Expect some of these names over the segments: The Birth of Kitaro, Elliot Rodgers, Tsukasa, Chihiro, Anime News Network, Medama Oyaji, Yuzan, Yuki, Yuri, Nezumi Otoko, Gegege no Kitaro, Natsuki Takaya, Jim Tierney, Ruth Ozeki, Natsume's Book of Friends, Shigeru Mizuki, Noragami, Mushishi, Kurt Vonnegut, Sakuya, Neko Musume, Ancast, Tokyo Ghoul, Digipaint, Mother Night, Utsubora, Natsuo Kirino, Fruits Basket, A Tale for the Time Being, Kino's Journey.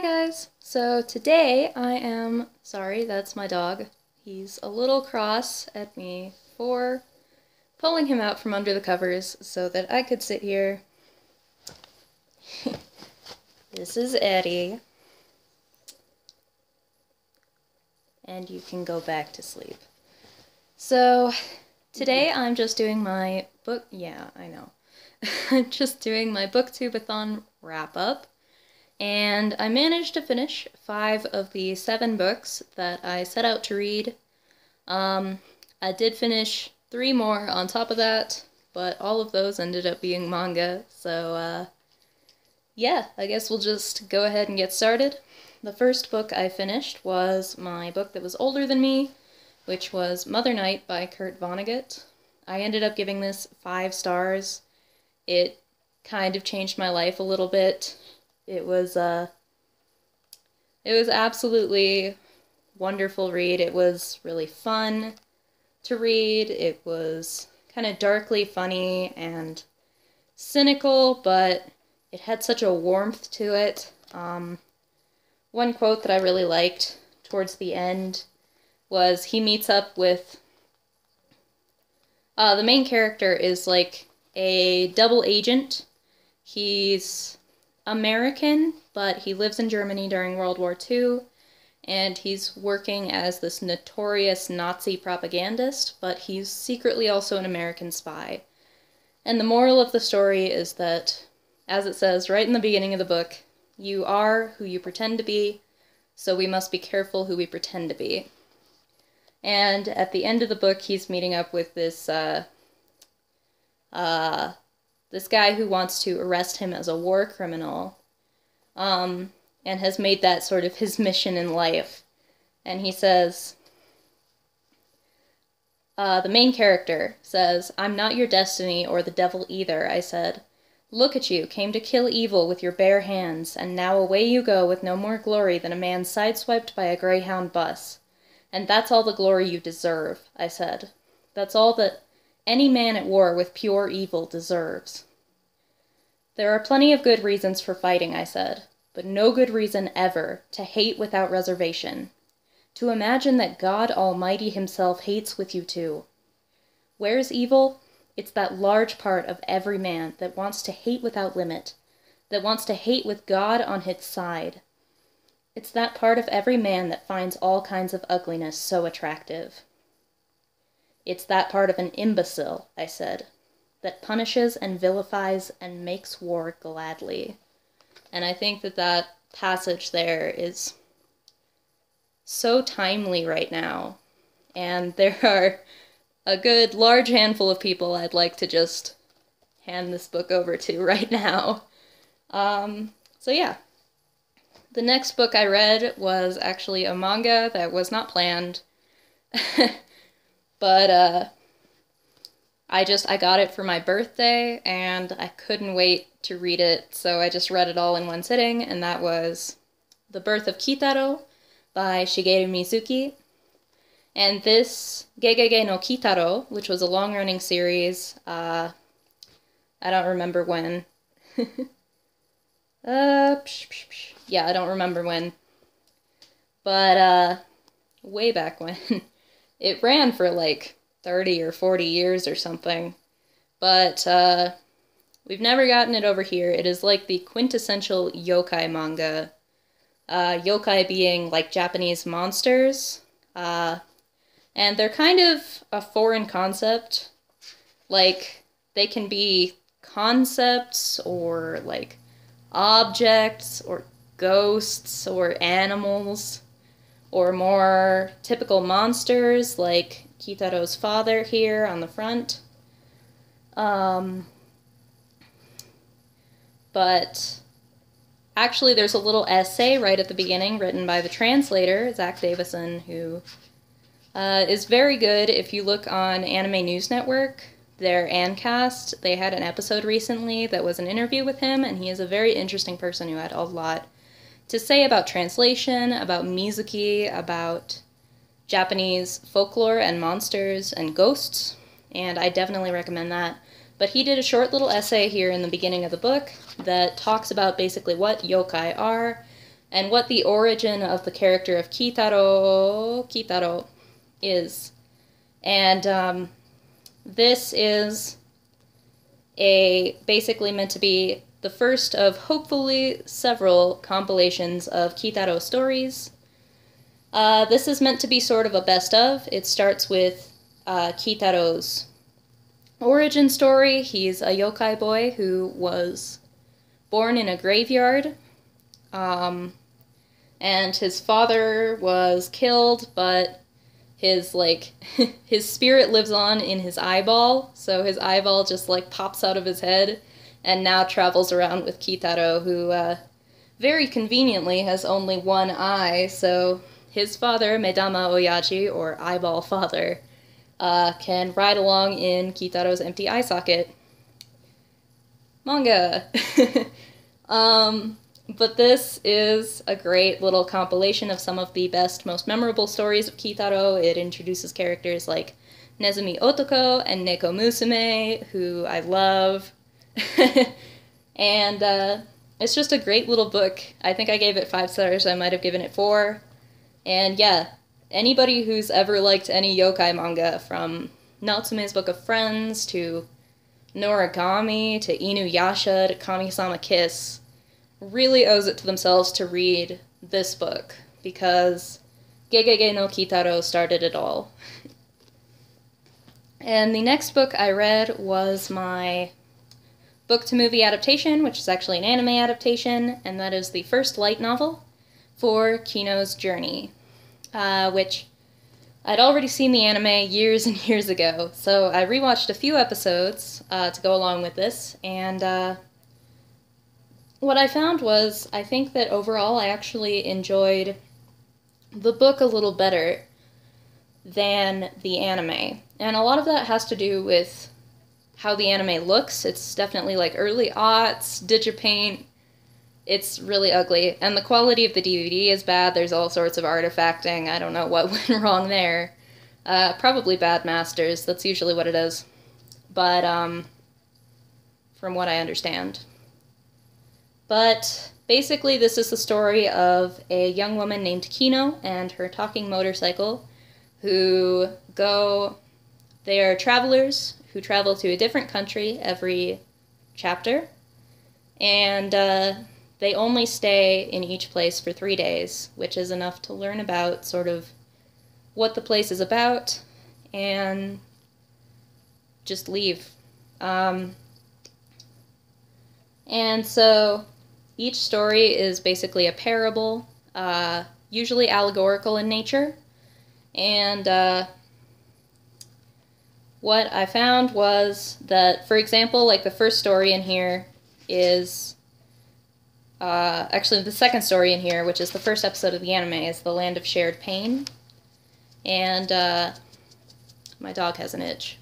Hi guys! So today I am... sorry, that's my dog. He's a little cross at me for pulling him out from under the covers so that I could sit here. This is Eddie. And you can go back to sleep. So today I'm just doing my book... yeah, I know. I'm just doing my Booktubeathon wrap-up. And I managed to finish 5 of the 7 books that I set out to read. I did finish 3 more on top of that, but all of those ended up being manga, so yeah, I guess we'll just go ahead and get started. The first book I finished was my book that was older than me, which was Mother Night by Kurt Vonnegut. I ended up giving this 5 stars. It kind of changed my life a little bit. It was absolutely wonderful read. It was really fun to read. It was kind of darkly funny and cynical, but it had such a warmth to it. One quote that I really liked towards the end was he meets up with... the main character is like a double agent. He's American, but he lives in Germany during World War II, and he's working as this notorious Nazi propagandist, but he's secretly also an American spy. And the moral of the story is that, as it says right in the beginning of the book, you are who you pretend to be, so we must be careful who we pretend to be. And at the end of the book, he's meeting up with this, this guy who wants to arrest him as a war criminal, and has made that sort of his mission in life. And he says, the main character says, "I'm not your destiny or the devil either, I said. Look at you, came to kill evil with your bare hands, and now away you go with no more glory than a man sideswiped by a Greyhound bus. And that's all the glory you deserve, I said. That's all that any man at war with pure evil deserves. There are plenty of good reasons for fighting, I said, but no good reason ever to hate without reservation. To imagine that God Almighty himself hates with you too. Where's evil? It's that large part of every man that wants to hate without limit, that wants to hate with God on his side. It's that part of every man that finds all kinds of ugliness so attractive. It's that part of an imbecile, I said, that punishes and vilifies and makes war gladly." And I think that that passage there is so timely right now. And there are a good large handful of people I'd like to just hand this book over to right now. So yeah. The next book I read was actually a manga that was not planned. But I got it for my birthday, and I couldn't wait to read it, so I just read it all in one sitting, and that was The Birth of Kitaro by Shigeru Mizuki. And this Gegege no Kitaro, which was a long-running series, I don't remember when. Yeah, I don't remember when. But way back when. It ran for like 30 or 40 years or something, but we've never gotten it over here. It is like the quintessential yokai manga, yokai being like Japanese monsters, and they're kind of a foreign concept. Like, they can be concepts or like objects or ghosts or animals, or more typical monsters, like Kitaro's father here on the front. But actually there's a little essay right at the beginning written by the translator, Zach Davison, who is very good. If you look on Anime News Network, their Ancast, they had an episode recently that was an interview with him, and he is a very interesting person who had a lot to say about translation, about Mizuki, about Japanese folklore and monsters and ghosts, and I definitely recommend that. But he did a short little essay here in the beginning of the book that talks about basically what yokai are, and what the origin of the character of Kitaro is. And this is basically meant to be the first of hopefully several compilations of Kitaro stories. This is meant to be sort of a best of. It starts with Kitaro's origin story. He's a yokai boy who was born in a graveyard, and his father was killed, but his, like, his spirit lives on in his eyeball, so his eyeball just, like, pops out of his head and now travels around with Kitaro, who very conveniently has only one eye, so his father, Medama Oyaji, or Eyeball Father, can ride along in Kitaro's empty eye socket. Manga! But this is a great little compilation of some of the best, most memorable stories of Kitaro. It introduces characters like Nezumi Otoko and Neko Musume, who I love. And it's just a great little book. I think I gave it 5 stars. I might have given it 4. And yeah, anybody who's ever liked any yokai manga, from Natsume's Book of Friends to Noragami to Inu Yasha to Kamisama Kiss, really owes it to themselves to read this book, because Gegege no Kitaro started it all. And the next book I read was my book-to-movie adaptation, which is actually an anime adaptation, and that is the first light novel for Kino's Journey, which I'd already seen the anime years and years ago, so I rewatched a few episodes to go along with this, and what I found was, I think that overall I actually enjoyed the book a little better than the anime, and a lot of that has to do with how the anime looks. It's definitely like early aughts, digipaint. It's really ugly. And the quality of the DVD is bad. There's all sorts of artifacting. I don't know what went wrong there. Probably bad masters. That's usually what it is. But, from what I understand. But basically this is the story of a young woman named Kino and her talking motorcycle who go... They are travelers who travel to a different country every chapter, and they only stay in each place for 3 days, which is enough to learn about sort of what the place is about and just leave. And so each story is basically a parable, usually allegorical in nature, and what I found was that, for example, like the first story in here is, actually the second story in here, which is the first episode of the anime, is The Land of Shared Pain. And, my dog has an itch.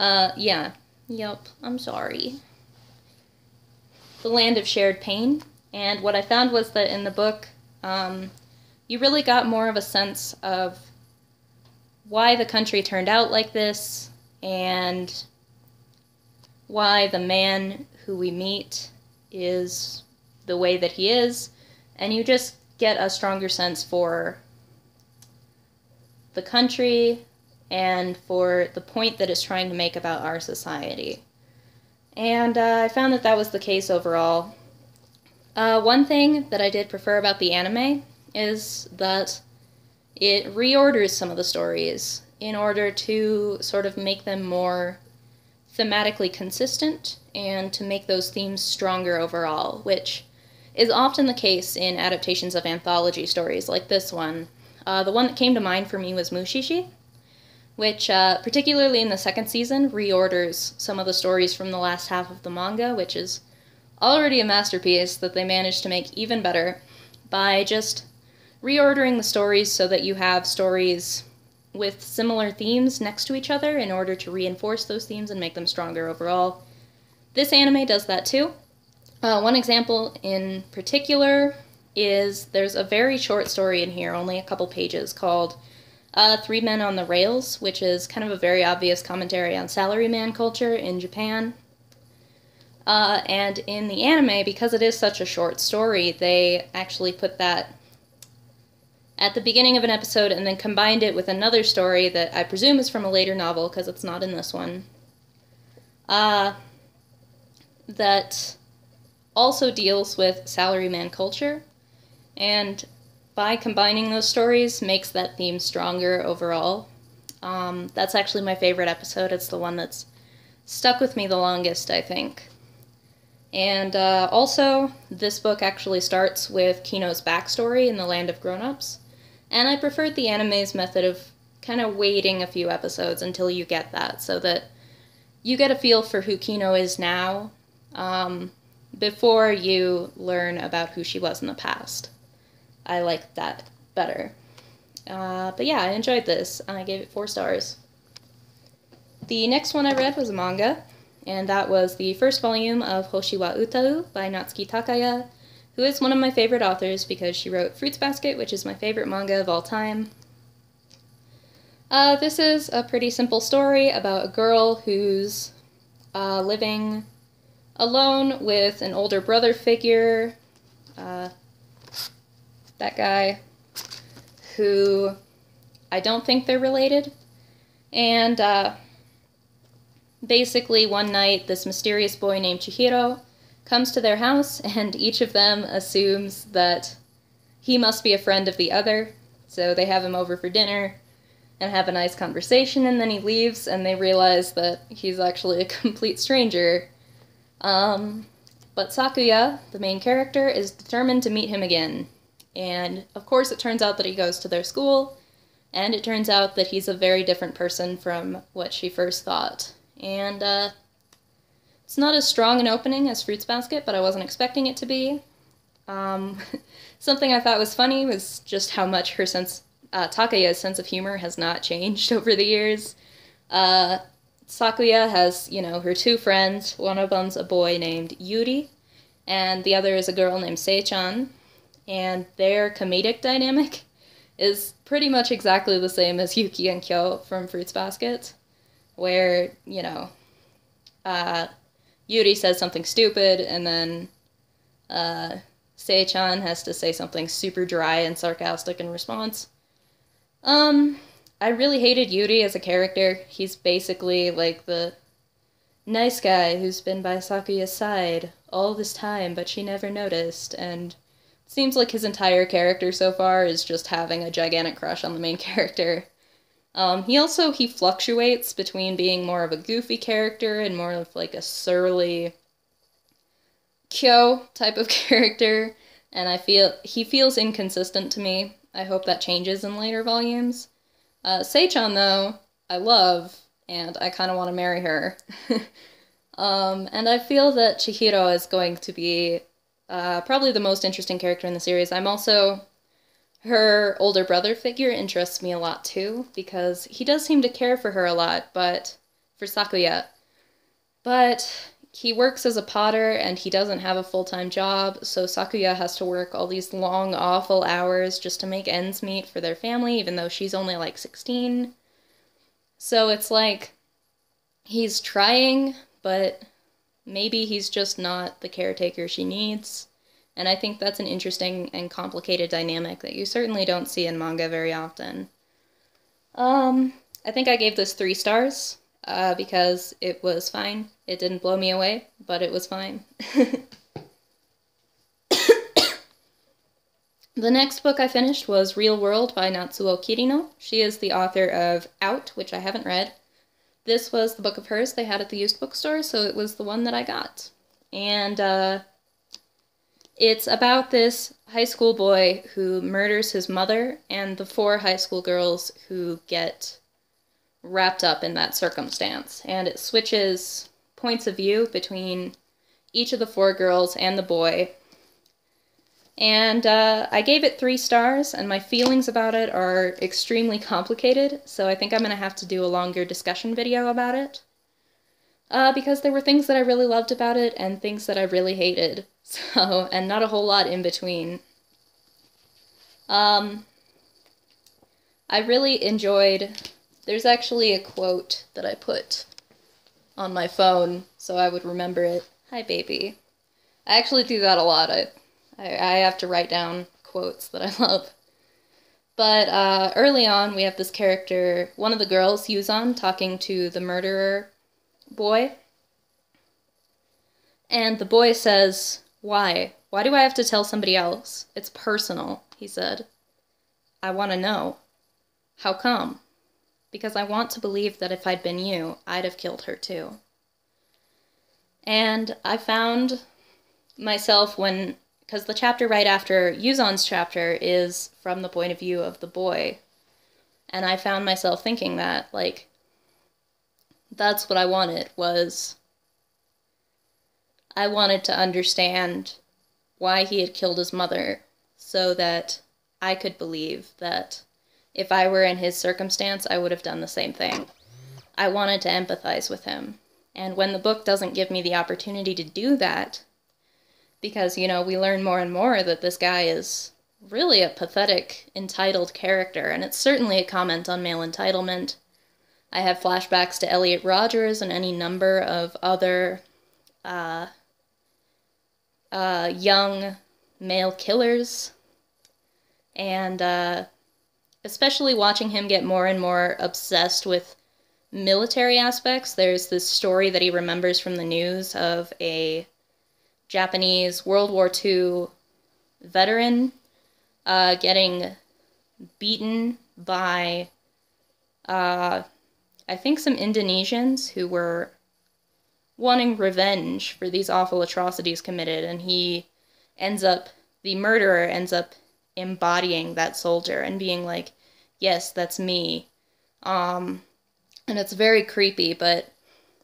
Yeah. Yep. I'm sorry. The Land of Shared Pain. And what I found was that in the book, you really got more of a sense of why the country turned out like this, and why the man who we meet is the way that he is, and you just get a stronger sense for the country and for the point that it's trying to make about our society. And I found that that was the case overall. One thing that I did prefer about the anime is that it reorders some of the stories in order to sort of make them more thematically consistent and to make those themes stronger overall, which is often the case in adaptations of anthology stories like this one. The one that came to mind for me was Mushishi, which particularly in the second season reorders some of the stories from the last half of the manga, which is already a masterpiece that they managed to make even better by just reordering the stories so that you have stories with similar themes next to each other in order to reinforce those themes and make them stronger overall. This anime does that too. One example in particular is there's a very short story in here, only a couple pages, called 3 Men on the Rails, which is kind of a very obvious commentary on salaryman culture in Japan. And in the anime, because it is such a short story, they actually put that at the beginning of an episode and then combined it with another story that I presume is from a later novel, because it's not in this one, that also deals with salaryman culture, and by combining those stories makes that theme stronger overall. That's actually my favorite episode. It's the one that's stuck with me the longest, I think. And also, this book actually starts with Kino's backstory in the Land of Grown-Ups, and I preferred the anime's method of kind of waiting a few episodes until you get that, so that you get a feel for who Kino is now, before you learn about who she was in the past. I liked that better. But yeah, I enjoyed this, and I gave it 4 stars. The next one I read was a manga, and that was the first volume of Hoshi wa Utau by Natsuki Takaya, who is one of my favorite authors because she wrote Fruits Basket, which is my favorite manga of all time. This is a pretty simple story about a girl who's living alone with an older brother figure, that guy, who I don't think they're related, and basically, one night, this mysterious boy named Chihiro comes to their house, and each of them assumes that he must be a friend of the other, so they have him over for dinner and have a nice conversation, and then he leaves, and they realize that he's actually a complete stranger. But Sakuya, the main character, is determined to meet him again, and of course it turns out that he goes to their school, and it turns out that he's a very different person from what she first thought. And it's not as strong an opening as Fruits Basket, but I wasn't expecting it to be. Something I thought was funny was just how much her Takaya's sense of humor has not changed over the years. Sakuya has, you know, her 2 friends. One of them's a boy named Yuri, and the other is a girl named Seichan. And their comedic dynamic is pretty much exactly the same as Yuki and Kyo from Fruits Basket, where, you know, Yuri says something stupid, and then Seichan has to say something super dry and sarcastic in response. I really hated Yuri as a character. He's basically like the nice guy who's been by Sakuya's side all this time, but she never noticed, and it seems like his entire character so far is just having a gigantic crush on the main character. He fluctuates between being more of a goofy character and more of like a surly Kyo type of character, and he feels inconsistent to me. I hope that changes in later volumes. Seichan, though, I love, and I kind of want to marry her. And I feel that Chihiro is going to be probably the most interesting character in the series. Her older brother figure interests me a lot, too, because he does seem to care for her a lot, but for Sakuya. But he works as a potter, and he doesn't have a full-time job, so Sakuya has to work all these long, awful hours just to make ends meet for their family, even though she's only, like, 16. So it's like, he's trying, but maybe he's just not the caretaker she needs. And I think that's an interesting and complicated dynamic that you certainly don't see in manga very often. I think I gave this 3 stars because it was fine. It didn't blow me away, but it was fine. The next book I finished was Real World by Natsuo Kirino. She is the author of Out, which I haven't read. This was the book of hers they had at the used bookstore, so it was the one that I got. And it's about this high school boy who murders his mother and the 4 high school girls who get wrapped up in that circumstance. And it switches points of view between each of the 4 girls and the boy. And I gave it 3 stars, and my feelings about it are extremely complicated, so I think I'm going to have to do a longer discussion video about it. Because there were things that I really loved about it and things that I really hated. So, and not a whole lot in between. I really enjoyed, there's actually a quote that I put on my phone so I would remember it. Hi, baby. I actually do that a lot. I have to write down quotes that I love. But early on, we have this character, one of the girls, Yuzan, talking to the murderer boy. And the boy says, "Why? Why do I have to tell somebody else? It's personal," he said. "I want to know. How come?" "Because I want to believe that if I'd been you, I'd have killed her too." And I found myself when, because the chapter right after Yuzan's chapter is from the point of view of the boy. And I found myself thinking that, like, that's what I wanted, was I wanted to understand why he had killed his mother so that I could believe that if I were in his circumstance, I would have done the same thing. I wanted to empathize with him. And when the book doesn't give me the opportunity to do that, because, you know, we learn more and more that this guy is really a pathetic, entitled character, and it's certainly a comment on male entitlement. I have flashbacks to Elliot Rodgers and any number of other young male killers, and especially watching him get more and more obsessed with military aspects. There's this story that he remembers from the news of a Japanese World War II veteran getting beaten by, I think, some Indonesians who were wanting revenge for these awful atrocities committed, and he ends up, the murderer ends up embodying that soldier and being like, "Yes, that's me." And it's very creepy, but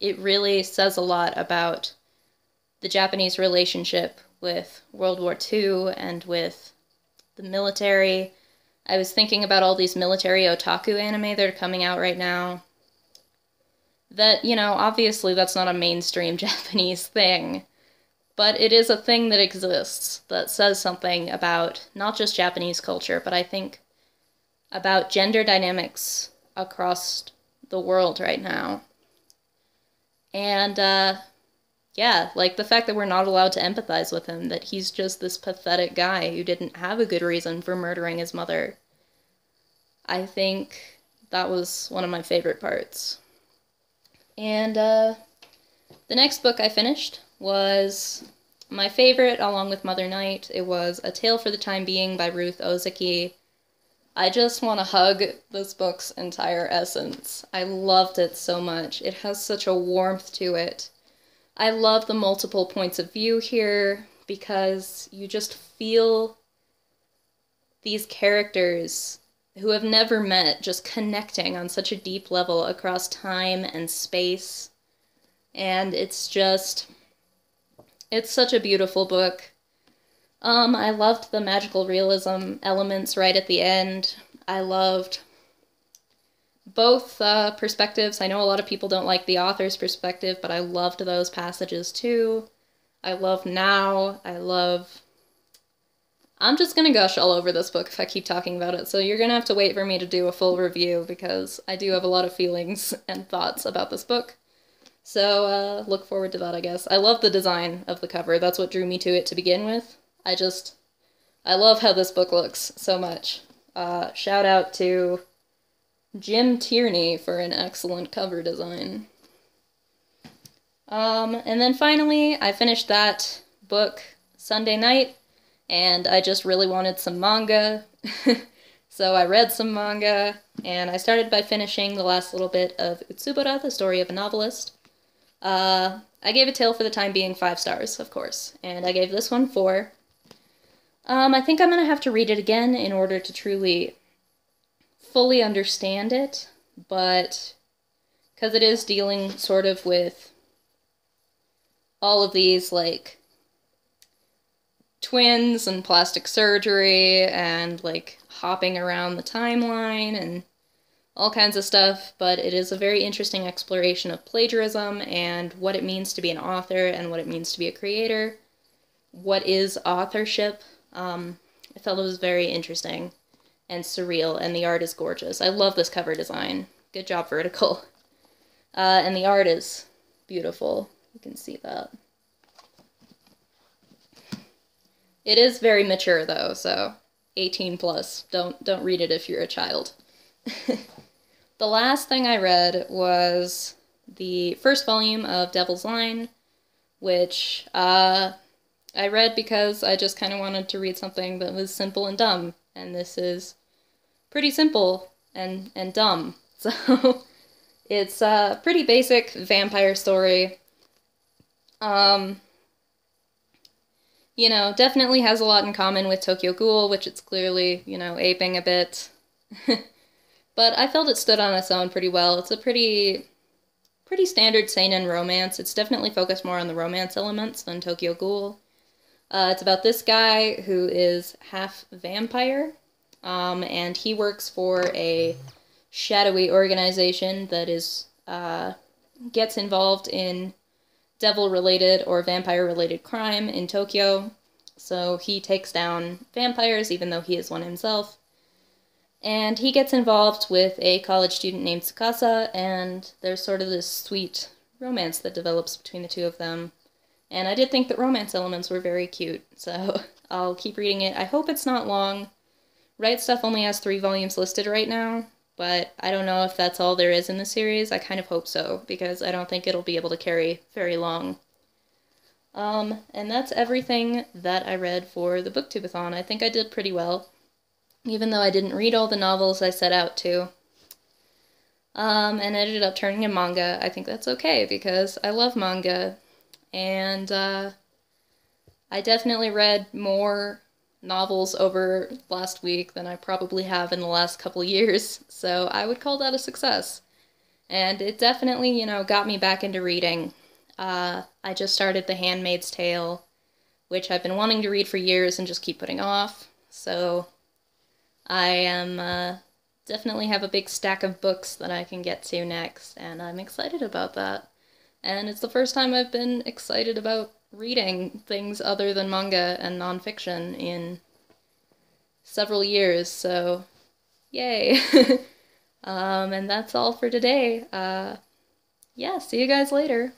it really says a lot about the Japanese relationship with World War II and with the military. I was thinking about all these military otaku anime that are coming out right now. That, you know, obviously that's not a mainstream Japanese thing, but it is a thing that exists that says something about not just Japanese culture, but I think about gender dynamics across the world right now. And yeah, like the fact that we're not allowed to empathize with him, that he's just this pathetic guy who didn't have a good reason for murdering his mother. I think that was one of my favorite parts. And the next book I finished was my favorite, along with Mother Night. It was A Tale for the Time Being by Ruth Ozeki. I just want to hug this book's entire essence. I loved it so much. It has such a warmth to it. I love the multiple points of view here because you just feel these characters who have never met just connecting on such a deep level across time and space. And it's just, it's such a beautiful book. I loved the magical realism elements right at the end. I loved both perspectives. I know a lot of people don't like the author's perspective, but I loved those passages too. I love now. I'm just gonna gush all over this book if I keep talking about it, so you're gonna have to wait for me to do a full review because I do have a lot of feelings and thoughts about this book. So look forward to that, I guess. I love the design of the cover. That's what drew me to it to begin with. I love how this book looks so much. Shout out to Jim Tierney for an excellent cover design. And then finally, I finished that book Sunday night, and I just really wanted some manga. So I read some manga, and I started by finishing the last little bit of Utsubora, The Story of a Novelist. I gave A Tale for the Time Being 5 stars, of course, and I gave this one 4. I think I'm going to have to read it again in order to truly, fully understand it, but because it is dealing sort of with all of these, like, twins and plastic surgery and, like, hopping around the timeline and all kinds of stuff, but it is a very interesting exploration of plagiarism and what it means to be an author and what it means to be a creator. What is authorship? I felt it was very interesting and surreal, and the art is gorgeous. I love this cover design. Good job, Vertical. And the art is beautiful. You can see that. It is very mature, though, so 18 plus. Don't read it if you're a child. The last thing I read was the first volume of Devil's Line, which I read because I just kind of wanted to read something that was simple and dumb, and this is pretty simple and dumb. So it's a pretty basic vampire story. You know, definitely has a lot in common with Tokyo Ghoul, which it's clearly, you know, aping a bit. But I felt it stood on its own pretty well. It's a pretty standard seinen romance. It's definitely focused more on the romance elements than Tokyo Ghoul. It's about this guy who is half vampire, and he works for a shadowy organization that is gets involved in devil-related or vampire-related crime in Tokyo. So he takes down vampires, even though he is one himself. And he gets involved with a college student named Tsukasa, and there's sort of this sweet romance that develops between the two of them. And I did think that romance elements were very cute, so I'll keep reading it. I hope it's not long. Right Stuff only has 3 volumes listed right now, but I don't know if that's all there is in the series. I kind of hope so, because I don't think it'll be able to carry very long. And that's everything that I read for the Booktubeathon. I think I did pretty well, even though I didn't read all the novels I set out to. And I ended up turning in manga. I think that's okay, because I love manga. And I definitely read more novels over last week than I probably have in the last couple years, so I would call that a success. And it definitely, you know, got me back into reading. I just started The Handmaid's Tale, which I've been wanting to read for years and just keep putting off, so I am definitely have a big stack of books that I can get to next, and I'm excited about that. And it's the first time I've been excited about reading things other than manga and nonfiction in several years, so yay! And that's all for today. Yeah, see you guys later!